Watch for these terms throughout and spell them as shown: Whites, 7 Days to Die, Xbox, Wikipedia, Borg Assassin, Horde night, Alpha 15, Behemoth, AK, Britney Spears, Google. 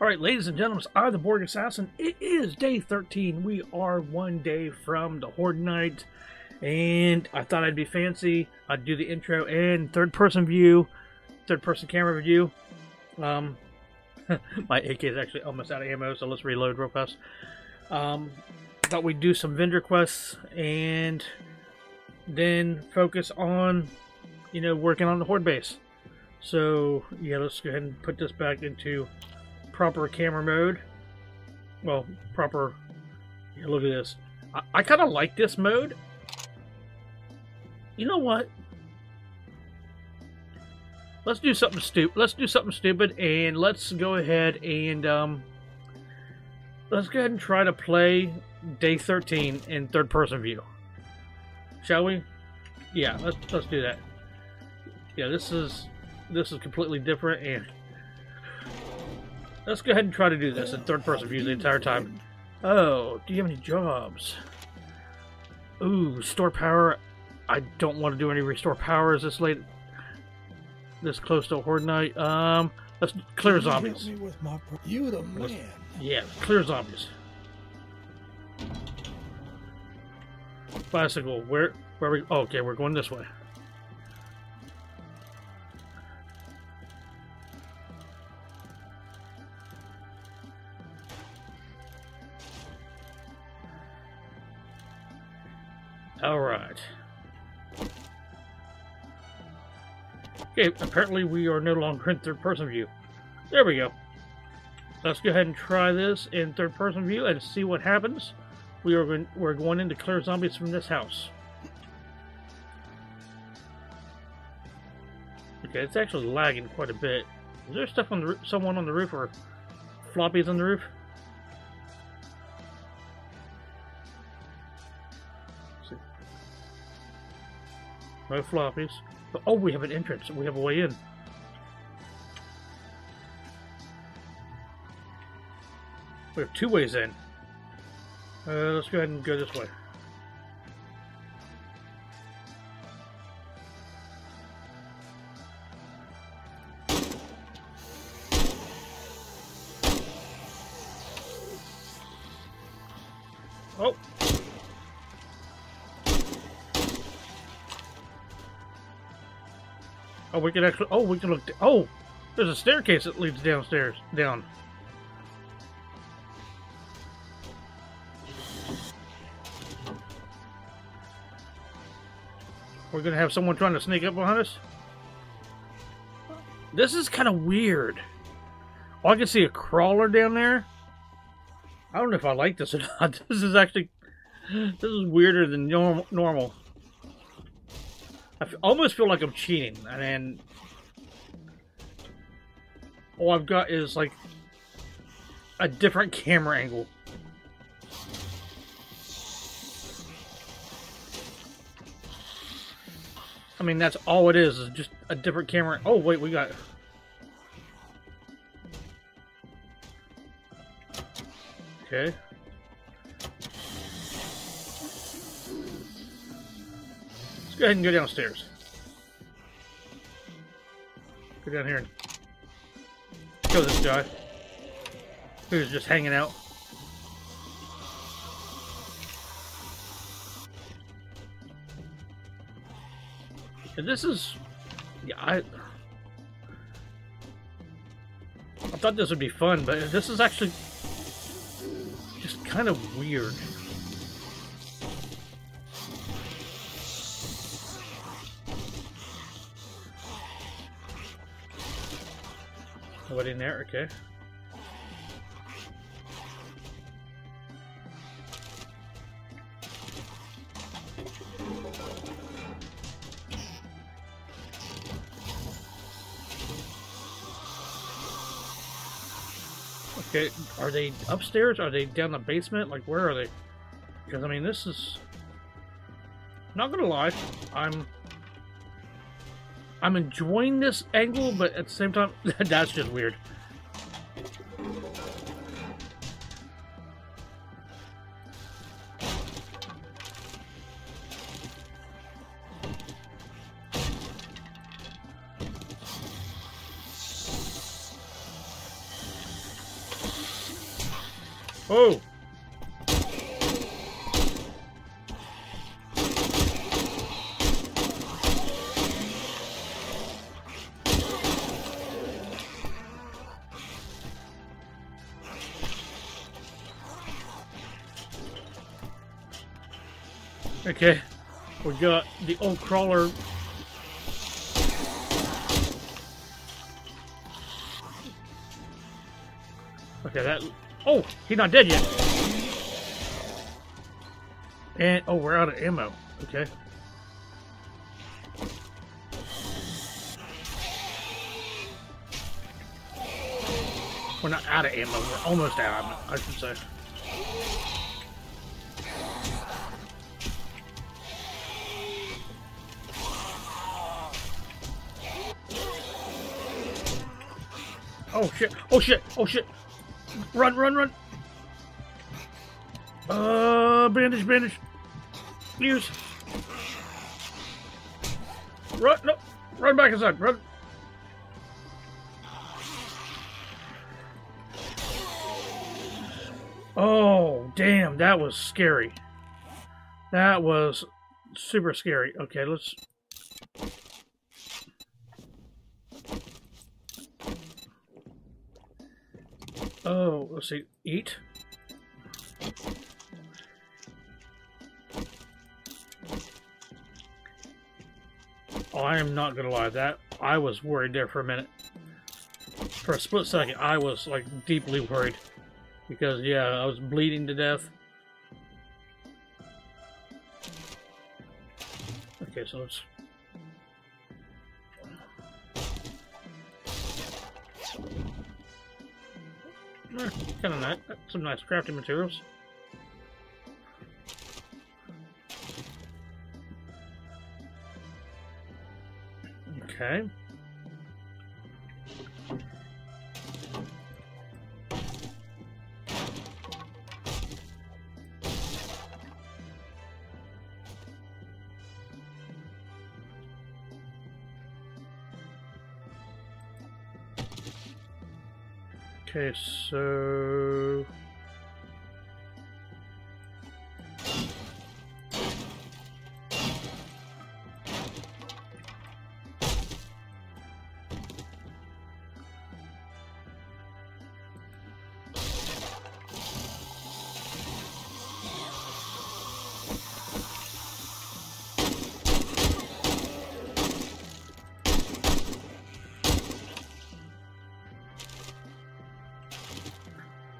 Alright, ladies and gentlemen, I, the Borg Assassin, it is day 13. We are one day from the Horde night, and I thought I'd be fancy. I'd do the intro and third-person view, third-person camera view. My AK is actually almost out of ammo, so let's reload real fast. Thought we'd do some vendor quests and then focus on, you know, working on the Horde base. So, yeah, let's go ahead and put this back into proper camera mode. Well, proper. Yeah, look at this. I kind of like this mode. You know what? Let's do something stupid. Let's do something stupid, and let's go ahead and let's go ahead and try to play day 13 in third-person view. Shall we? Yeah, let's do that. Yeah, this is completely different, and let's go ahead and try to do this in third-person view the entire time. Oh, do you have any jobs? Ooh, restore power. I don't want to do any restore powers this late, this close to Horde night. Let's clear zombies. You the man. Yeah, clear zombies. Bicycle. Where are we? Oh, okay, we're going this way. All right. Okay, apparently we are no longer in third-person view. There we go. Let's go ahead and try this in third-person view and see what happens. We're going in to clear zombies from this house. Okay, it's actually lagging quite a bit. Is there stuff on the someone on the roof or floppies on the roof? No floppies. But, oh, we have an entrance. We have a way in. We have two ways in. Let's go ahead and go this way. Oh. Oh, we can actually. Oh, we can look. Oh, there's a staircase that leads downstairs. Down. We're gonna have someone trying to sneak up behind us. This is kind of weird. Oh, I can see a crawler down there. I don't know if I like this or not. This is actually. This is weirder than normal. I almost feel like I'm cheating, and then all I've got is like a different camera angle. I mean, that's all it is just a different camera. Oh wait, we got. Okay. Go ahead and go downstairs. Go down here and kill this guy who's just hanging out. And this is, yeah, I thought this would be fun, but this is actually just kind of weird. Nobody in there, okay. Okay, are they upstairs? Are they down the basement? Like, where are they? Because, I mean, this is... Not gonna lie, I'm enjoying this angle, but at the same time, that's just weird. Oh! Okay, we got the old crawler. Okay, that... Oh! He's not dead yet! And... Oh, we're out of ammo. Okay. We're not out of ammo. We're almost out of ammo, I should say. Oh shit! Oh shit! Oh shit! Run! Run! Run! Bandage! Bandage! Use! Run! No! Run back inside! Run! Oh damn! That was scary. That was super scary. Okay, let's. Oh, let's see. Eat. Oh, I am not gonna lie. That I was worried there for a minute. For a split second, I was like deeply worried because yeah, I was bleeding to death. Okay, so let's. Kind of nice. Some nice crafting materials. Okay. Okay, so...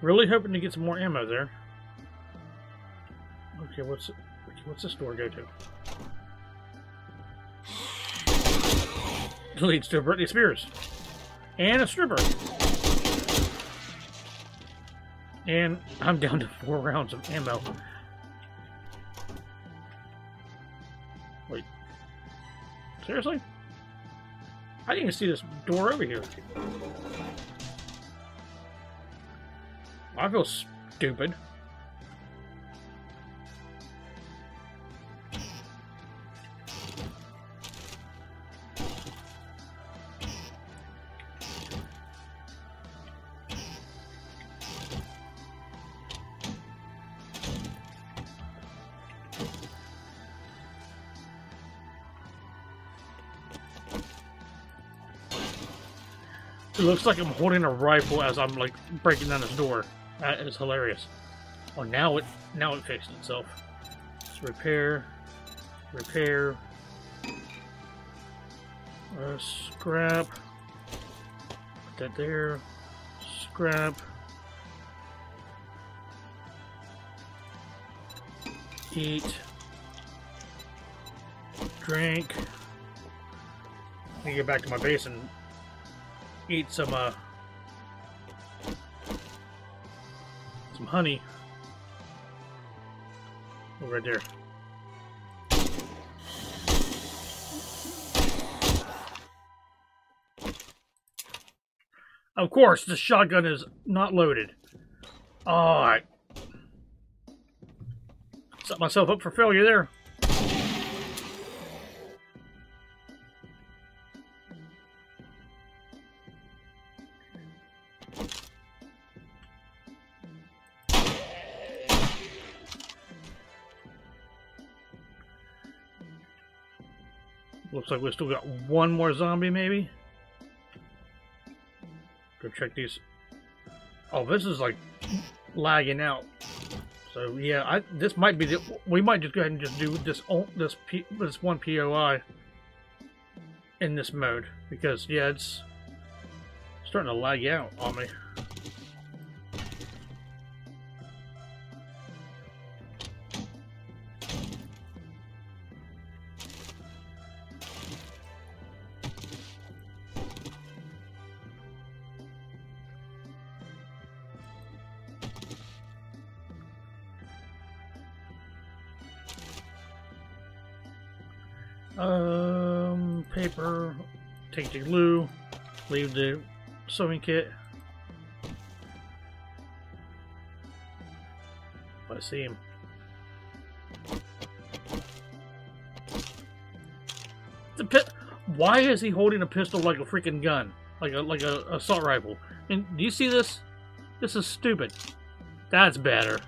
Really hoping to get some more ammo there. Okay, what's this door go to? It leads to Britney Spears. And a stripper. And I'm down to 4 rounds of ammo. Wait. Seriously? I didn't even see this door over here. I feel stupid. It looks like I'm holding a rifle as I'm like breaking down this door. That is hilarious. Oh, now it fixed itself. Let's repair, repair, scrap. Put that there. Scrap. Eat. Drink. Let me get back to my base and eat some honey. Oh, right there. Of course, the shotgun is not loaded. Alright. Set myself up for failure there. Looks like we've still got one more zombie, maybe? Go check these. Oh, this is like lagging out. So yeah, this might be the. We might just go ahead and just do this one POI in this mode, because yeah, it's starting to lag out on me. Paper, take the glue, leave the sewing kit. I see him. Why is he holding a pistol like a freaking gun, like a assault rifle? And do you see this? This is stupid. That's better.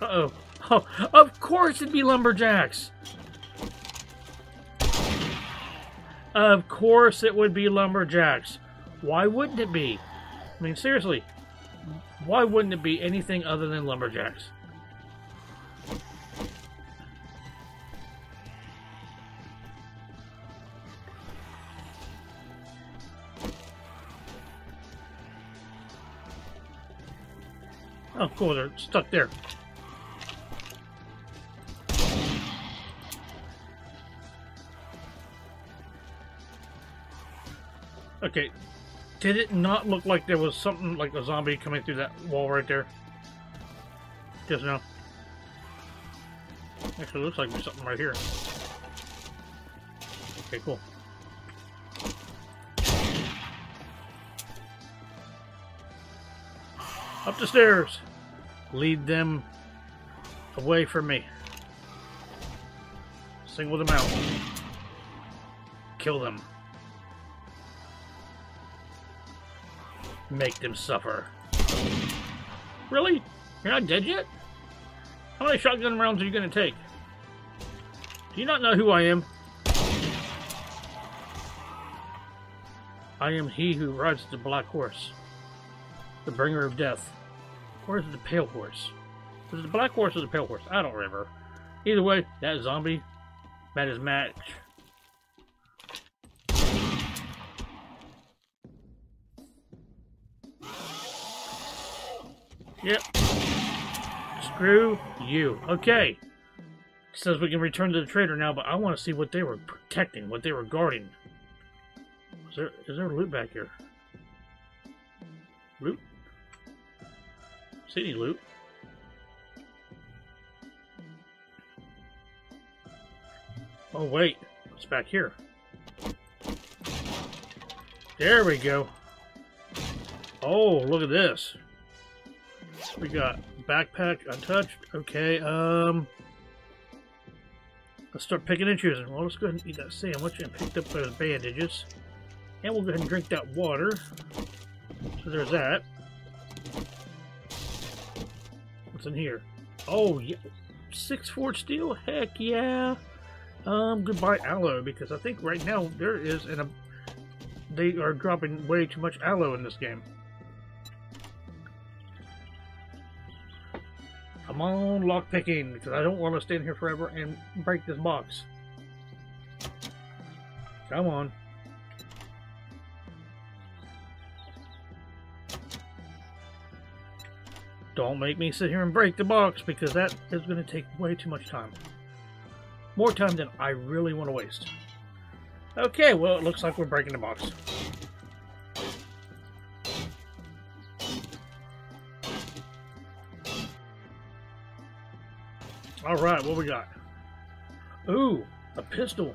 Uh-oh. Oh, of course it'd be lumberjacks. Of course it would be lumberjacks. Why wouldn't it be? I mean, seriously. Why wouldn't it be anything other than lumberjacks? Oh, cool. They're stuck there. Okay, did it not look like there was something like a zombie coming through that wall right there? Just now. Actually, it looks like there's something right here. Okay, cool. Up the stairs! Lead them away from me. Single them out. Kill them. Make them suffer. Really? You're not dead yet? How many shotgun rounds are you going to take? Do you not know who I am? I am he who rides the black horse, the bringer of death. Or is it the pale horse? Is it the black horse or the pale horse? I don't remember. Either way, that zombie met his match. Yep. Screw you. Okay. It says we can return to the trader now, but I want to see what they were protecting, what they were guarding. Is there loot back here? Loot? See any loot? Oh wait, it's back here. There we go. Oh, look at this. We got backpack untouched. Okay, let's start picking and choosing. Well, let's go ahead and eat that sandwich and pick up those bandages. And we'll go ahead and drink that water. So there's that. What's in here? Oh, yeah. 6 forged steel? Heck yeah. Goodbye aloe, because I think right now there is they are dropping way too much aloe in this game. I'm on lock picking because I don't want to stand here forever and break this box. Come on. Don't make me sit here and break the box, because that is going to take way too much time. More time than I really want to waste. Okay, well, it looks like we're breaking the box. Alright, what we got? Ooh, a pistol.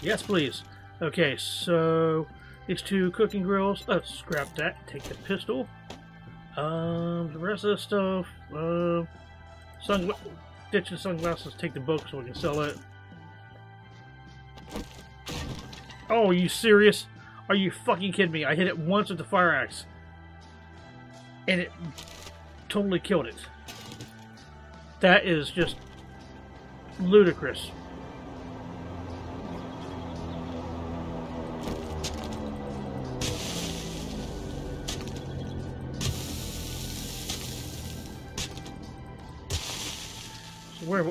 Yes, please. Okay, so these two cooking grills. Let's scrap that. Take the pistol. The rest of the stuff. Ditch the sunglasses. Take the book so we can sell it. Oh, are you serious? Are you fucking kidding me? I hit it once with the fire axe. And it totally killed it. That is just ludicrous. So where...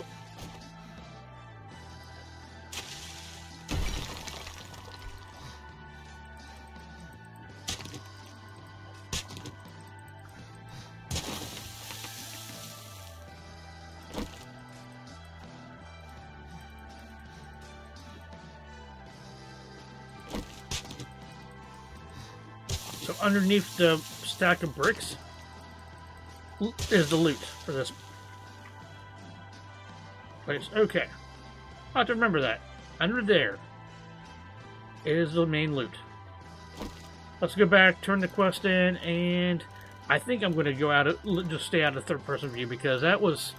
underneath the stack of bricks is the loot for this place. Okay. I have to remember that. Under there is the main loot. Let's go back, turn the quest in, and I think I'm going to go out of, just stay out of third-person view because that was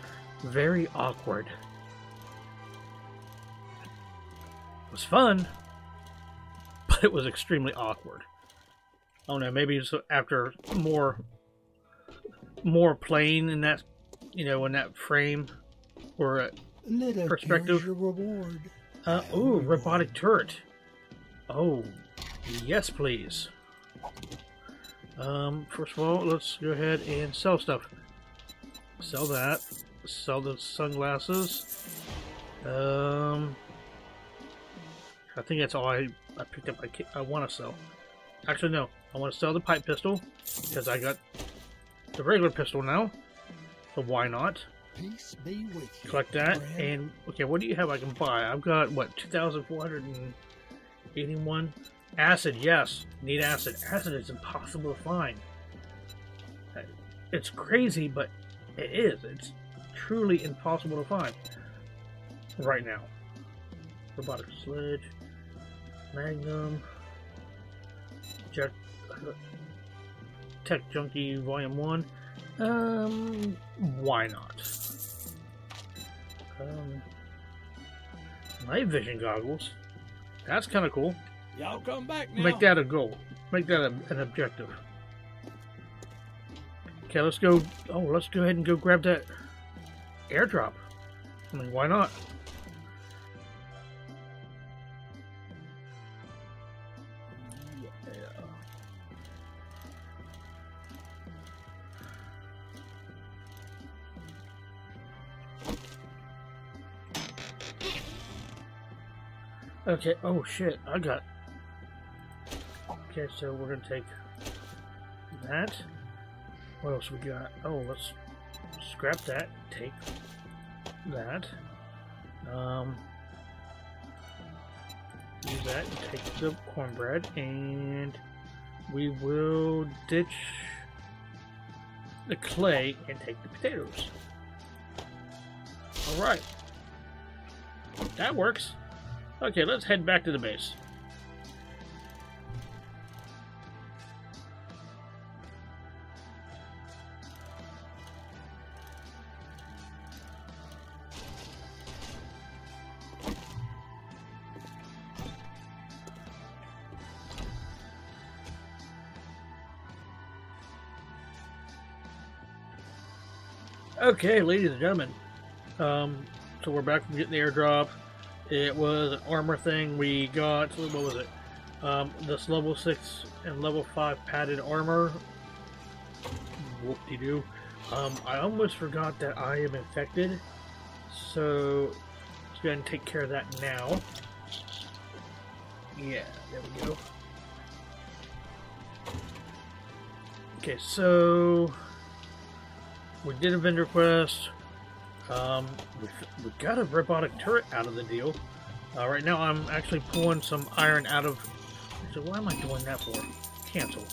very awkward. It was fun, but it was extremely awkward. Oh no, maybe just after more playing in that, you know, in that frame or perspective. Reward. Ooh, robotic turret. Oh, yes, please. First of all, let's go ahead and sell stuff. Sell that. Sell the sunglasses. I think that's all I picked up. I want to sell. Actually, no. I want to sell the pipe pistol, because I got the regular pistol now, so why not? Peace be with you, collect that, Brad. And, okay, what do you have I can buy? I've got, what, 2,481? Acid, yes. Need acid. Acid is impossible to find. It's crazy, but it is. It's truly impossible to find right now. Robotic sledge, magnum, Tech Junkie Volume 1. Why not? Night vision goggles. That's kind of cool. Y'all come back now. Make that a goal. Make that an objective. Okay, let's go. Oh, let's go ahead and go grab that airdrop. I mean, why not? Okay, oh shit, I got... Okay, so we're gonna take that. What else we got? Oh, let's scrap that, take that. Do that, take the cornbread, and we will ditch the clay and take the potatoes. Alright. That works. Okay, let's head back to the base. Okay, ladies and gentlemen. So we're back from getting the airdrop. It was an armor thing. We got, what was it? This level 6 and level 5 padded armor. Whoop-de-doo. I almost forgot that I am infected. So, let's go ahead and take care of that now. Yeah, there we go. Okay, so... we did a vendor quest. We got a robotic turret out of the deal. Right now I'm actually pulling some iron out of... So why am I doing that for? Cancel.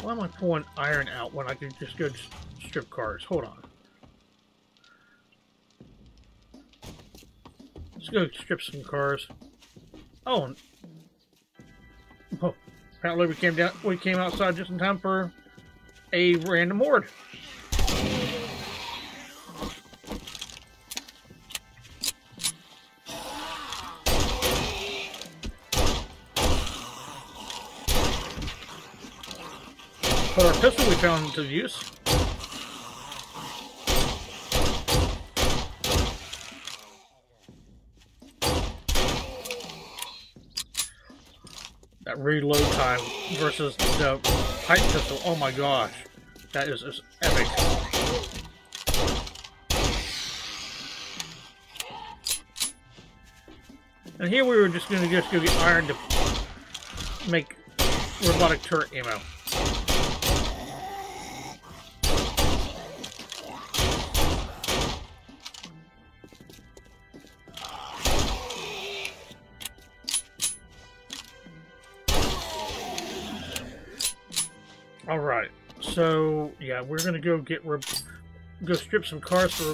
Why am I pulling iron out when I could just go strip cars? Hold on. Let's go strip some cars. Oh. Oh. Apparently we came outside just in time for a random horde. Put our pistol we found to use. that reload time versus the pipe pistol. Oh my gosh, that is just epic. And here we were just going to just go get iron to make robotic turret ammo. Alright, so yeah, we're going to go get strip some cars for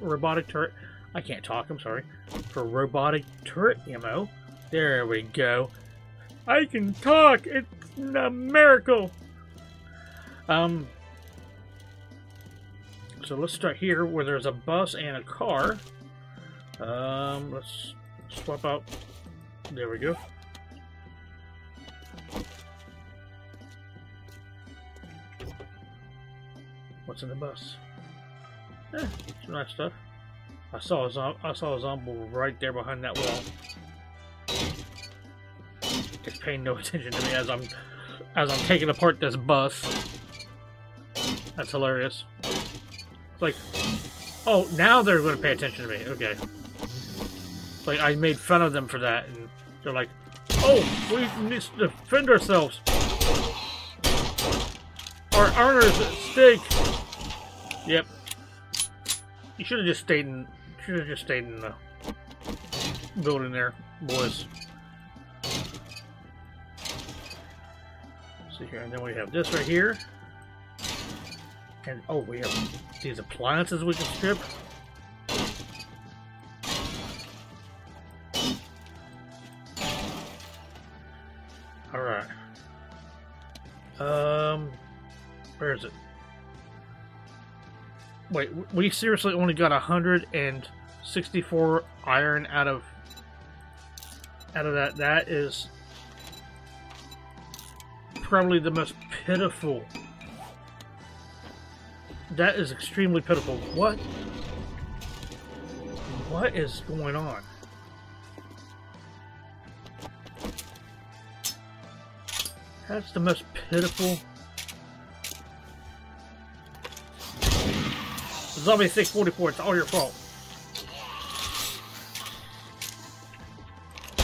robotic turret. I can't talk, I'm sorry. For robotic turret ammo. There we go. I can talk! It's a miracle! So let's start here where there's a bus and a car. Let's swap out. There we go. What's in the bus? Eh, some nice stuff. I saw a zombie right there behind that wall. It's paying no attention to me as I'm taking apart this bus. That's hilarious. It's like, oh, now they're going to pay attention to me. Okay. It's like I made fun of them for that, and they're like, oh, we need to defend ourselves. Our honor's at stake. Yep. You should have just stayed in. Should have just stayed in the building there, boys. Let's see here, and then we have this right here, and oh, we have these appliances we can strip. All right. Where is it? Wait, we seriously only got 164 iron out of that. That is probably the most pitiful. That is extremely pitiful. What? What is going on? That's the most pitiful. Zombie 644, it's all your fault.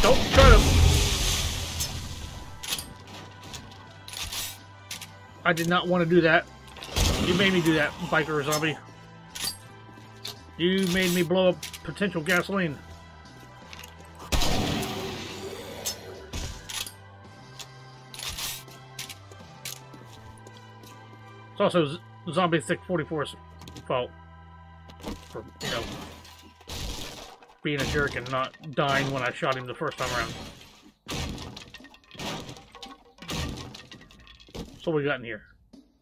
Don't try to. I did not want to do that. You made me do that, biker zombie. You made me blow up potential gasoline. It's also Zombie 644's fault. For, you know, being a jerk and not dying when I shot him the first time around. So what we got in here?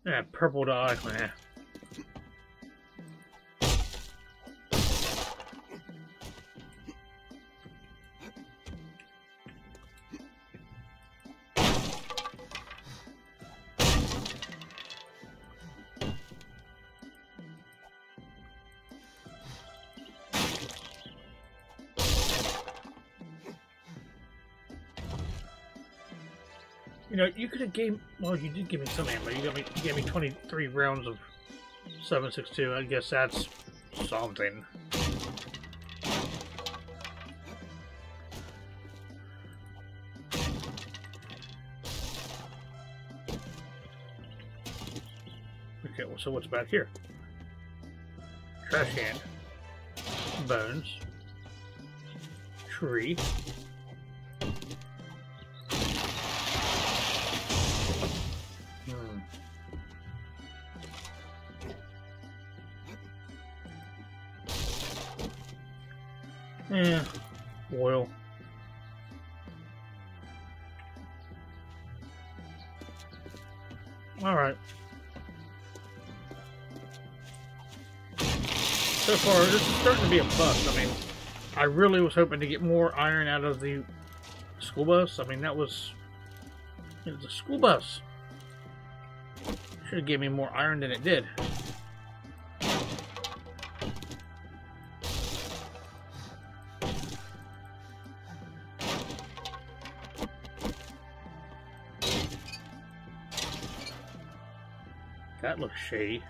Yeah, purple dye. Nah. You know, you could have gave... Well, you did give me some ammo. You gave me 23 rounds of 7.62. I guess that's something. Okay, well, so what's back here? Trash can. Bones. Tree. Eh, oil. Alright. So far, this is starting to be a bust. I mean, I really was hoping to get more iron out of the school bus. I mean, that was... It was a school bus. Should have gave me more iron than it did. That looks shady.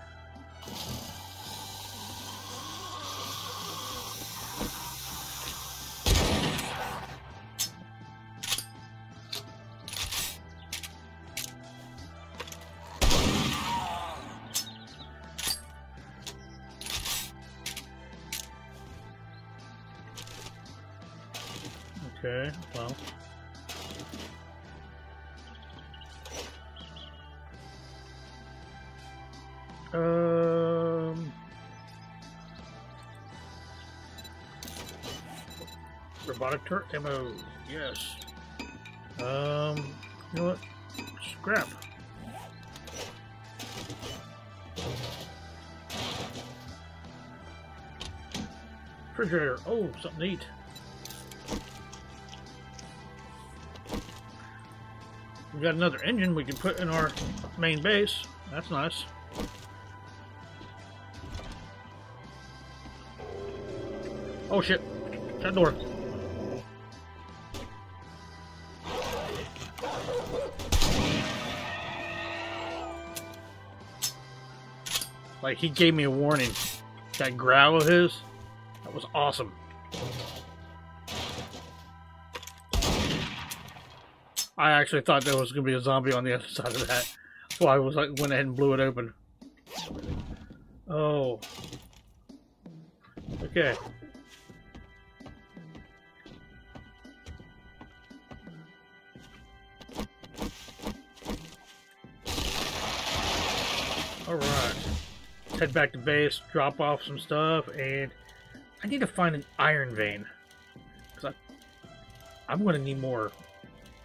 Okay, well. Robotic turret ammo, yes. You know what? Scrap. Refrigerator, oh, something to eat. We've got another engine we can put in our main base. That's nice. Oh shit, shut the door. Like, he gave me a warning. That growl of his, that was awesome. I actually thought there was going to be a zombie on the other side of that. That's why I was like, went ahead and blew it open. Oh. Okay. Alright. Head back to base, drop off some stuff, and I need to find an iron vein. Because I'm going to need more,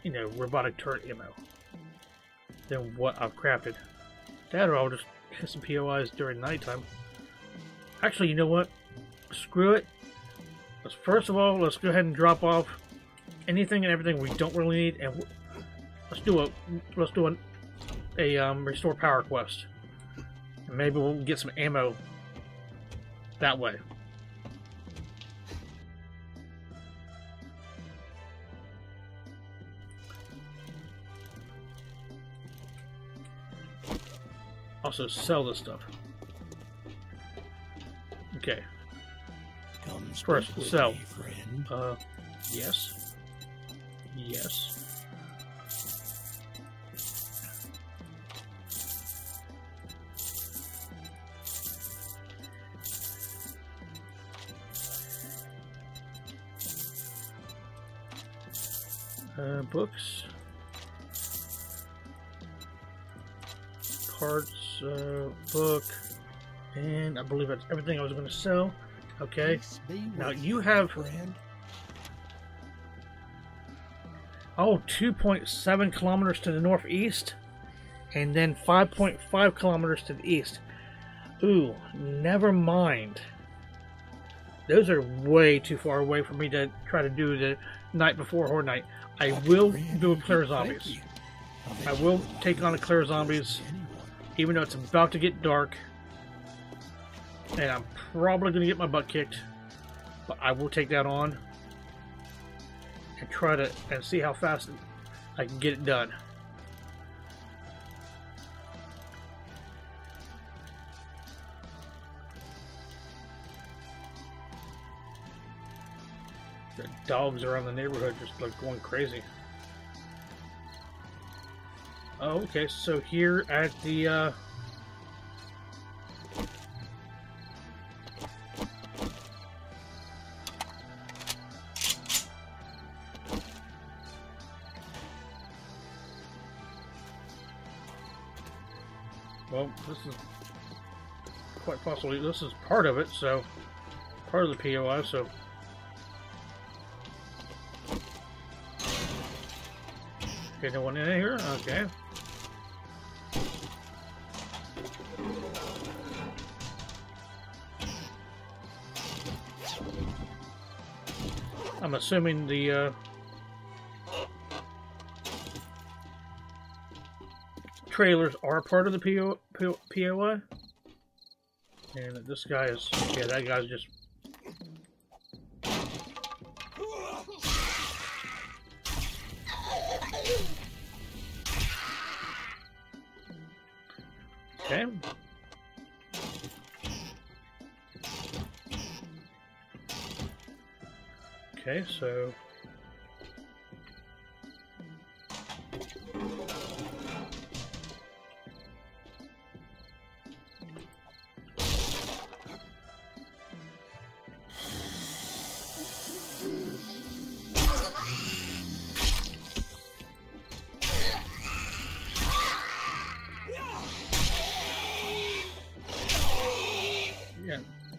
you know, robotic turret ammo than what I've crafted. That or I'll just hit some POIs during nighttime. Actually, you know what? Screw it. Let's, first of all, let's go ahead and drop off anything and everything we don't really need, and let's do a restore power quest. And maybe we'll get some ammo that way. Also sell this stuff. Okay. First, sell. Yes. Yes. Books. Parts, book, and I believe that's everything I was going to sell. Okay, now you have... Oh, 2.7 kilometers to the northeast, and then 5.5 kilometers to the east. Ooh, never mind. Those are way too far away for me to try to do the night before Horde Night. I will do a clear zombies. I will take on a clear zombies. Even though it's about to get dark, and I'm probably going to get my butt kicked, but I will take that on and try to and see how fast I can get it done. The dogs around the neighborhood just like going crazy. Oh, okay, so here at the, well, this is quite possibly, this is part of it, so, part of the POI, so. Okay, no one in here? Okay. I'm assuming the trailers are part of the POI, and this guy is, yeah, that guy's just... Okay. Okay, so...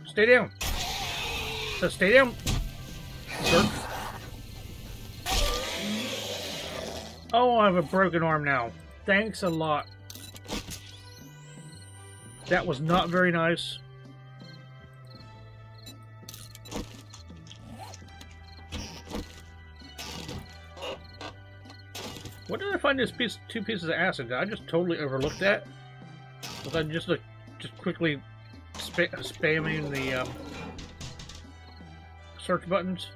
Stay down. So stay down. Jerk. Oh, I have a broken arm now. Thanks a lot. That was not very nice. Where did I find this piece, two pieces of acid? Did I just totally overlooked that? Was I just like, just quickly spamming the search buttons?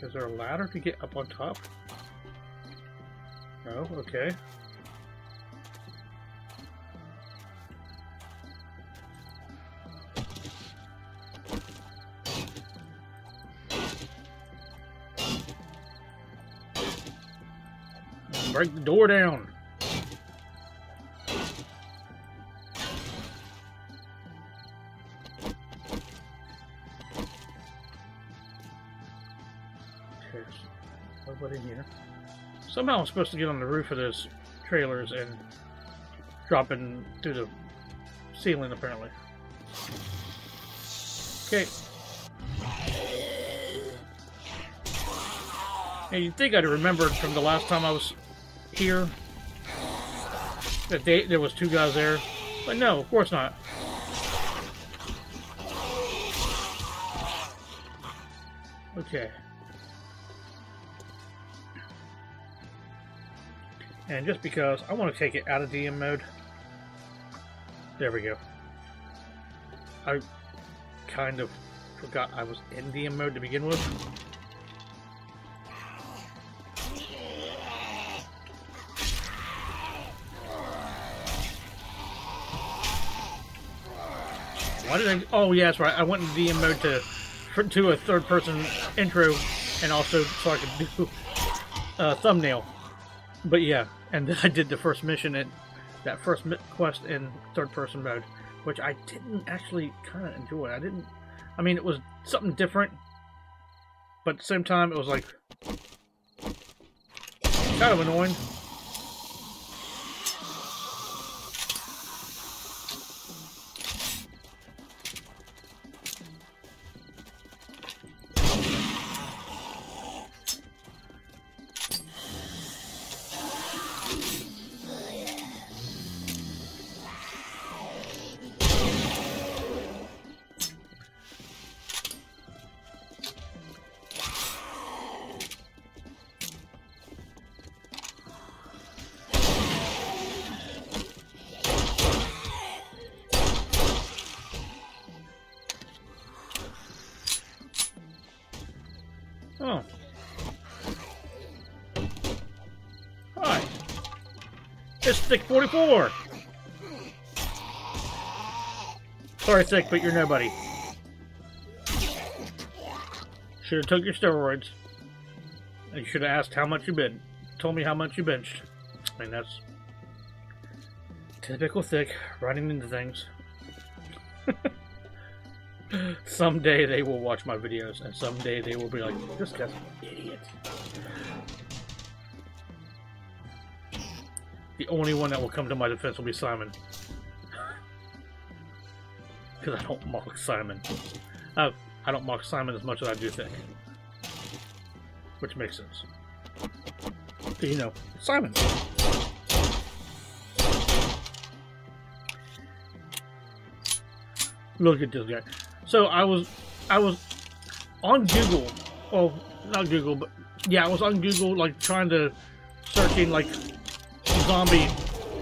Is there a ladder to get up on top? No? Okay. Break the door down. Okay, nobody here. Somehow I'm supposed to get on the roof of those trailers and drop in through the ceiling, apparently. Okay. Hey, you'd think I'd remembered from the last time I was here that there was two guys there, but no, of course not. Okay, and just because I want to take it out of DM mode, there we go. I kind of forgot I was in DM mode to begin with. Oh yeah, that's right. I went into DM mode to a third-person intro, and also so I could do a thumbnail. But yeah, and then I did the first mission at that first quest in third-person mode, which I didn't actually kind of enjoy. I didn't. I mean, it was something different, but at the same time, it was like kind of annoying. Oh. Hi. It's Thick 44. Sorry, Thick, but you're nobody. Should have took your steroids. And you should have asked how much you bid. Told me how much you benched. I mean, that's typical Thick, running into things. Someday they will watch my videos, and someday they will be like, this guy's an idiot. The only one that will come to my defense will be Simon. Because I don't mock Simon. I don't mock Simon as much as I do Thick. Which makes sense. Because, you know, it's Simon. Look at this guy. So I was on Google, well, not Google, but yeah, I was on Google, like trying to searching like zombie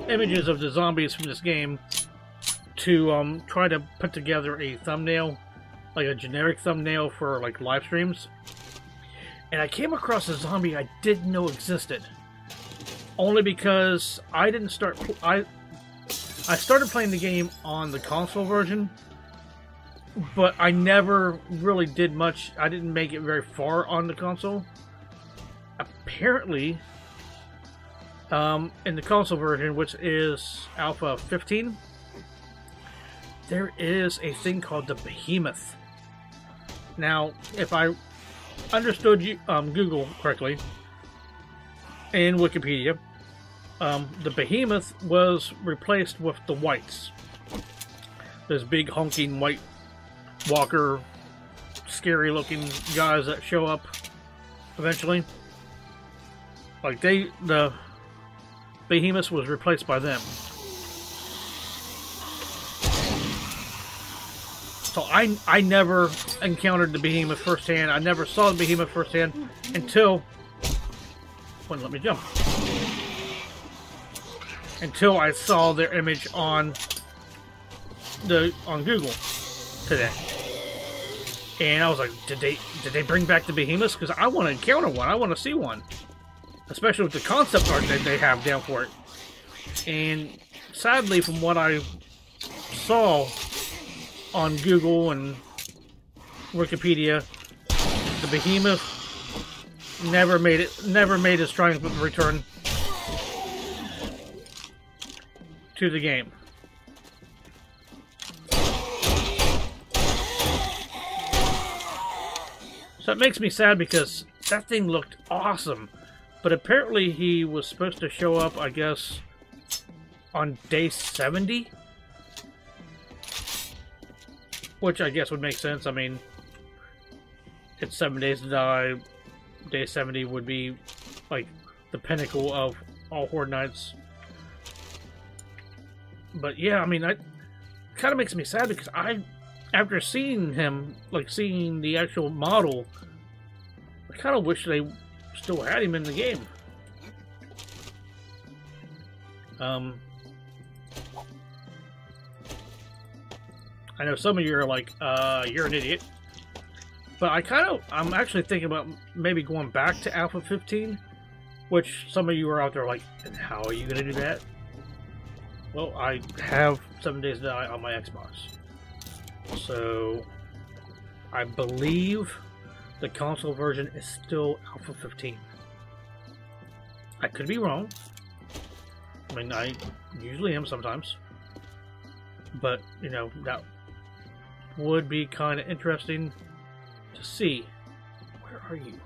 images of the zombies from this game to try to put together a thumbnail like a generic thumbnail for like live streams, and I came across a zombie I didn't know existed. Only because I didn't start I started playing the game on the console version, but I never really did much. I didn't make it very far on the console. Apparently, in the console version, which is Alpha 15, there is a thing called the Behemoth. Now, if I understood you, Google correctly, and Wikipedia, the Behemoth was replaced with the Whites. Those big, honking white walker, scary-looking guys that show up eventually. Like, the Behemoth was replaced by them. So I never encountered the Behemoth firsthand. I never saw the Behemoth firsthand until... wouldn't let me jump. Until I saw their image on Google today. And I was like, did they bring back the Behemoths? Because I want to encounter one. I want to see one. Especially with the concept art that they have down for it. And sadly, from what I saw on Google and Wikipedia, the Behemoth never made its triumphant return to the game. So it makes me sad because that thing looked awesome. But apparently he was supposed to show up, I guess, on day 70? Which I guess would make sense. I mean, it's 7 days to die. Day 70 would be, like, the pinnacle of all Horde nights. But yeah, I mean, that kind of makes me sad because after seeing him, like, seeing the actual model, I kind of wish they still had him in the game. I know some of you are like, you're an idiot. But I'm actually thinking about maybe going back to Alpha 15, which some of you are out there like, and how are you going to do that? Well, I have 7 Days to Die on my Xbox. So, I believe the console version is still Alpha 15. I could be wrong. I mean, I usually am sometimes. But, you know, that would be kind of interesting to see. Where are you?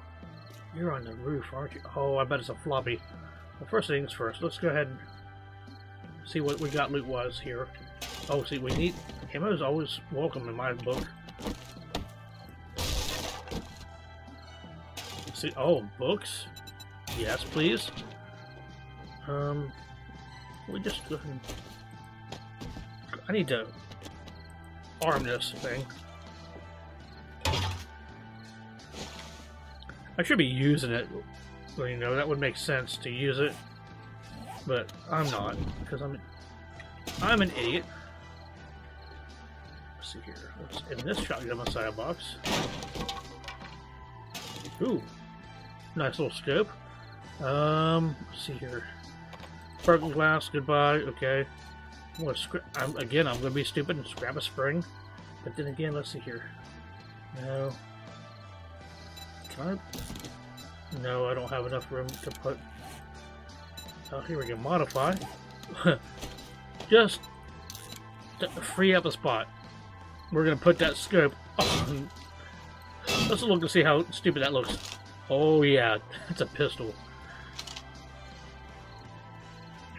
You're on the roof, aren't you? Oh, I bet it's a floppy. Well, first things first, let's go ahead and see what we got loot-wise here. Oh, see, we need... ammo is always welcome in my book. See, oh, books? Yes, please. We just go ahead and... I need to arm this thing. I should be using it. Well, you know, that would make sense to use it. But I'm not, because I'm an idiot. Let's see here. What's in this shotgun Messiah box? Ooh. Nice little scope. Let's see here. Broken glass, goodbye, okay. I'm going to be stupid and grab a spring. But then again, let's see here. No. Can I? No, I don't have enough room to put... oh, here we go. Modify. Just to free up a spot. We're going to put that scope on... let's look and see how stupid that looks. Oh yeah, that's a pistol.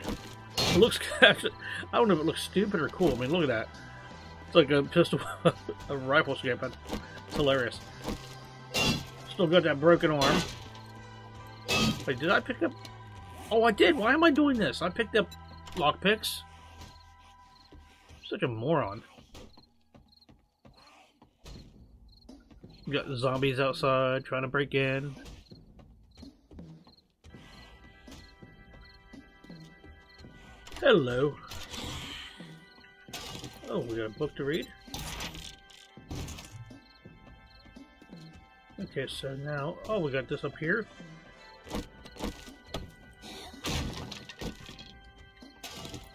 It looks actually, I don't know if it looks stupid or cool. I mean, look at that. It's like a pistol, a rifle scope. It's hilarious. Still got that broken arm. Wait, did I pick up? Oh, I did. Why am I doing this? I picked up lockpicks. Such a moron. We got zombies outside trying to break in. Hello. Oh, we got a book to read. Okay, so now, oh, we got this up here.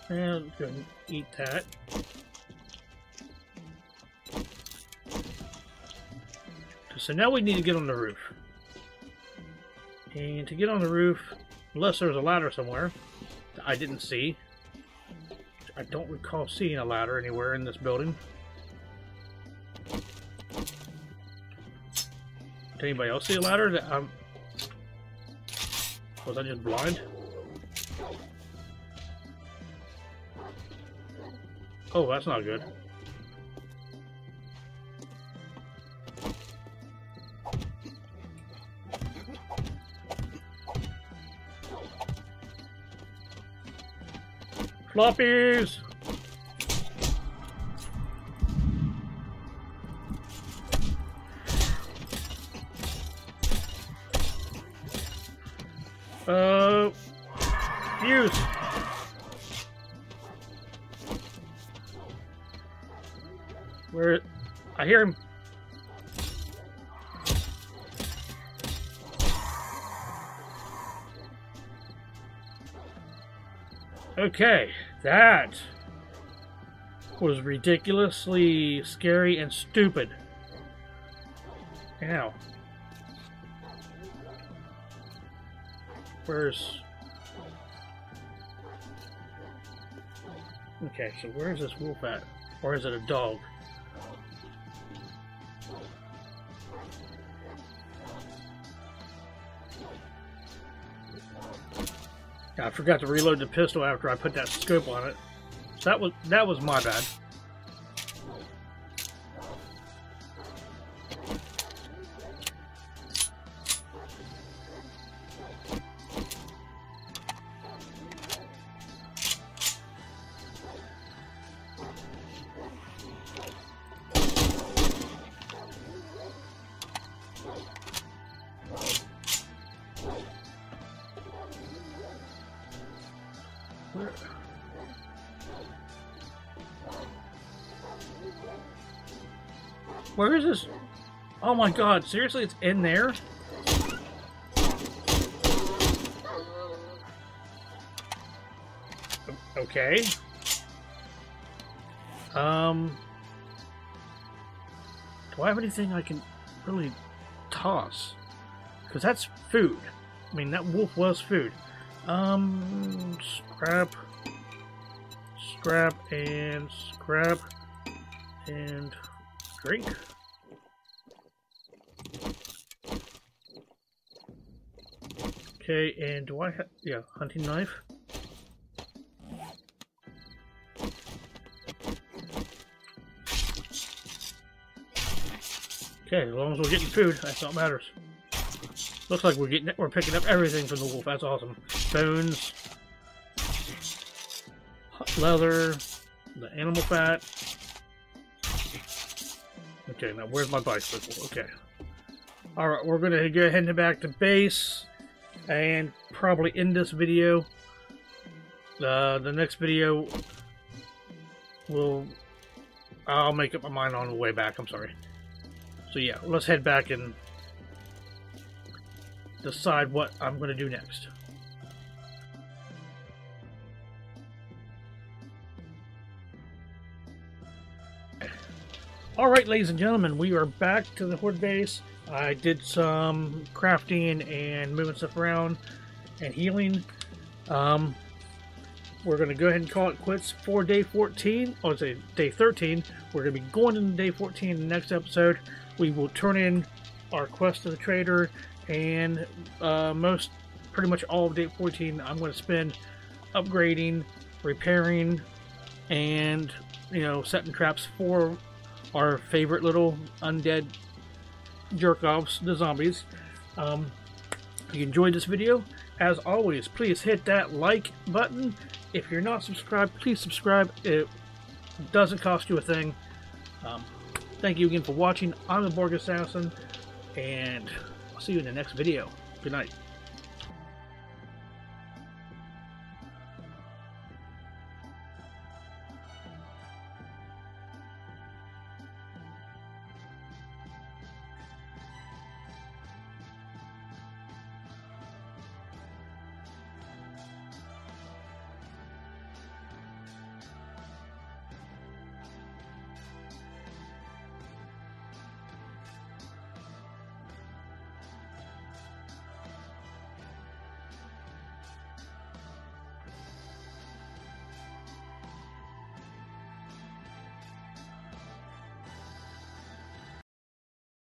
And I'm gonna eat that. So now we need to get on the roof. And to get on the roof, unless there's a ladder somewhere that I didn't see. I don't recall seeing a ladder anywhere in this building. Did anybody else see a ladder? That was I just blind? Oh, that's not good. Floppies! Fuse! Where... I hear him! Okay, that was ridiculously scary and stupid. Ow. Where's... Okay, so where's this wolf at? Or is it a dog? I forgot to reload the pistol after I put that scope on it. That was my bad. Where is this? Oh my god, seriously, it's in there? Okay. Do I have anything I can really toss? Because that's food. I mean, that wolf was food. Scrap. Scrap and scrap. And... drink. Okay, and do I have... yeah, hunting knife. Okay, as long as we're getting food, that's all that matters. Looks like we're picking up everything from the wolf. That's awesome. Bones, leather, the animal fat. Okay, now where's my bicycle? Okay. Alright, we're going to go ahead and head back to base and probably end this video. The next video will... I'll make up my mind on the way back, I'm sorry. So yeah, let's head back and decide what I'm going to do next. Alright, ladies and gentlemen, we are back to the Horde base. I did some crafting and moving stuff around and healing. We're going to go ahead and call it quits for day 14. Or say day 13. We're going to be going into day 14 in the next episode. We will turn in our quest to the trader. And pretty much all of day 14 I'm going to spend upgrading, repairing, and, you know, setting traps for... our favorite little undead jerk-offs, the zombies. If you enjoyed this video, as always, please hit that like button. If you're not subscribed, please subscribe. It doesn't cost you a thing. Thank you again for watching. I'm the Borg Assassin, and I'll see you in the next video. Good night.